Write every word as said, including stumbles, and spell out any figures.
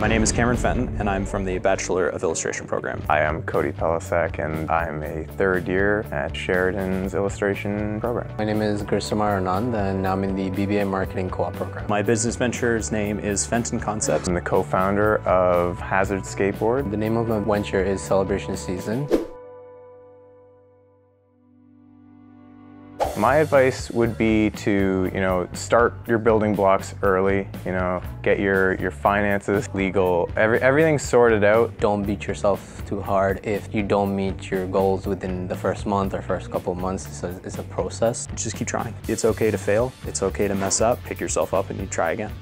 My name is Cameron Fenton, and I'm from the Bachelor of Illustration program. I am Cody Pelasek, and I'm a third year at Sheridan's Illustration program. My name is Grisomar Hernandez, and I'm in the B B A Marketing Co-op program. My business venture's name is Fenton Concepts. I'm the co-founder of Hazard Skateboard. The name of my venture is Celebration Season. My advice would be to, you know, start your building blocks early, you know, get your, your finances, legal, every, everything sorted out. Don't beat yourself too hard if you don't meet your goals within the first month or first couple of months. It's a, it's a process. Just keep trying. It's okay to fail. It's okay to mess up. Pick yourself up and you try again.